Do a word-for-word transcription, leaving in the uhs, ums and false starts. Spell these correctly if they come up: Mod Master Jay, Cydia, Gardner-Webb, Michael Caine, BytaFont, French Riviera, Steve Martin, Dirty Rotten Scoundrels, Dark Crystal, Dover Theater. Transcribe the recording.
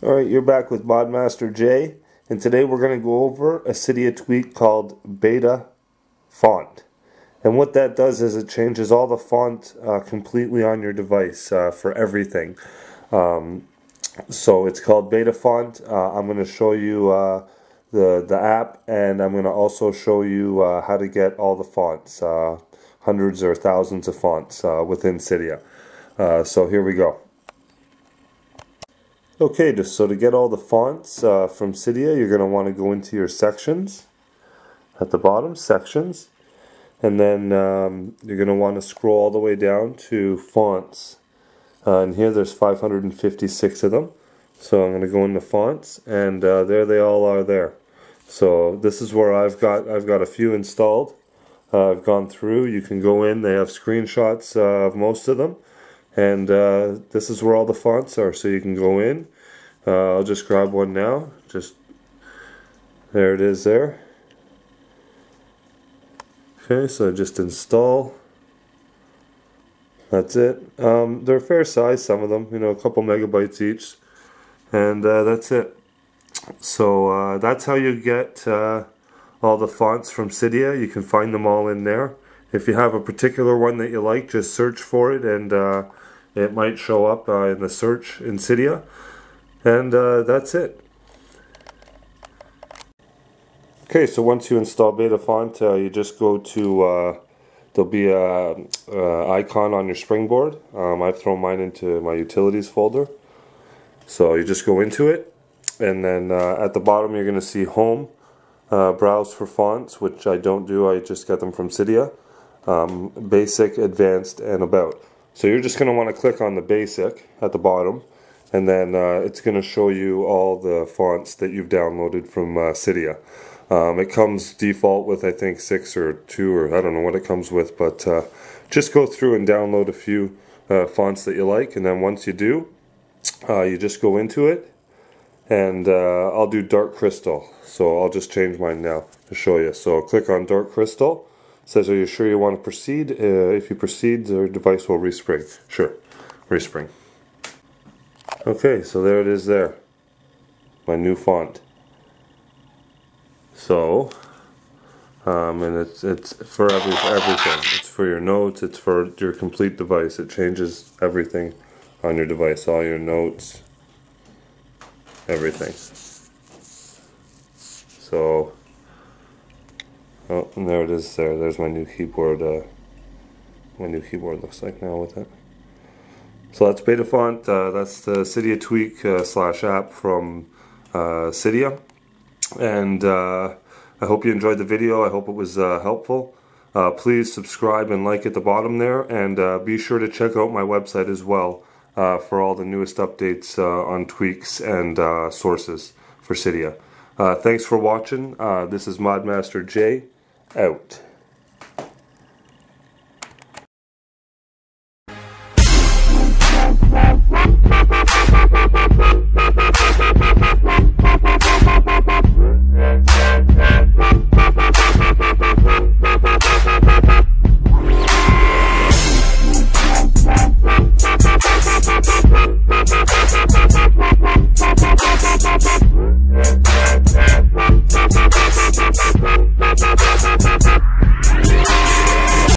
Alright, you're back with Mod Master Jay, and today we're going to go over a Cydia tweak called BytaFont. And what that does is it changes all the font uh, completely on your device uh, for everything. Um, so it's called BytaFont. Uh, I'm going to show you uh, the, the app, and I'm going to also show you uh, how to get all the fonts, uh, hundreds or thousands of fonts uh, within Cydia. Uh, so here we go. Okay, just so to get all the fonts uh, from Cydia, you're going to want to go into your sections at the bottom, sections, and then um, you're going to want to scroll all the way down to fonts. Uh, and here there's five hundred fifty-six of them, so I'm going to go into fonts, and uh, there they all are there. So this is where I've got I've got a few installed. Uh, I've gone through. You can go in. They have screenshots uh, of most of them. And uh, this is where all the fonts are, so you can go in. Uh, I'll just grab one now. Just there it is there. Okay, so just install. That's it. Um, they're fair size, some of them, you know, a couple megabytes each, and uh, that's it. So uh, that's how you get uh, all the fonts from Cydia. You can find them all in there. If you have a particular one that you like, just search for it, and uh, it might show up uh, in the search in Cydia. And uh, that's it. Okay, so once you install BytaFont, uh, you just go to, uh, there'll be an icon on your springboard. Um, I've thrown mine into my utilities folder. So you just go into it, and then uh, at the bottom you're going to see Home, uh, Browse for Fonts, which I don't do, I just get them from Cydia. Um, basic, advanced, and about. So you're just going to want to click on the basic at the bottom, and then uh, it's going to show you all the fonts that you've downloaded from uh, Cydia. Um, it comes default with, I think, six or two, or I don't know what it comes with, but uh, just go through and download a few uh, fonts that you like, and then once you do, uh, you just go into it, and uh, I'll do Dark Crystal. So I'll just change mine now to show you. So click on Dark Crystal. Says, are you sure you want to proceed? Uh, if you proceed, the device will respring. Sure, respring. Okay, so there it is there. My new font. So, um, and it's it's for every, everything. It's for your notes. It's for your complete device. It changes everything on your device. All your notes. Everything. So. Oh, and there it is there. There's my new keyboard, uh, my new keyboard looks like now with it. So that's BytaFont, uh, that's the Cydia tweak uh, slash app from uh, Cydia. And uh, I hope you enjoyed the video. I hope it was uh, helpful. Uh, please subscribe and like at the bottom there, and uh, be sure to check out my website as well uh, for all the newest updates uh, on tweaks and uh, sources for Cydia. Uh, thanks for watching. Uh, this is Mod Master Jay. Out.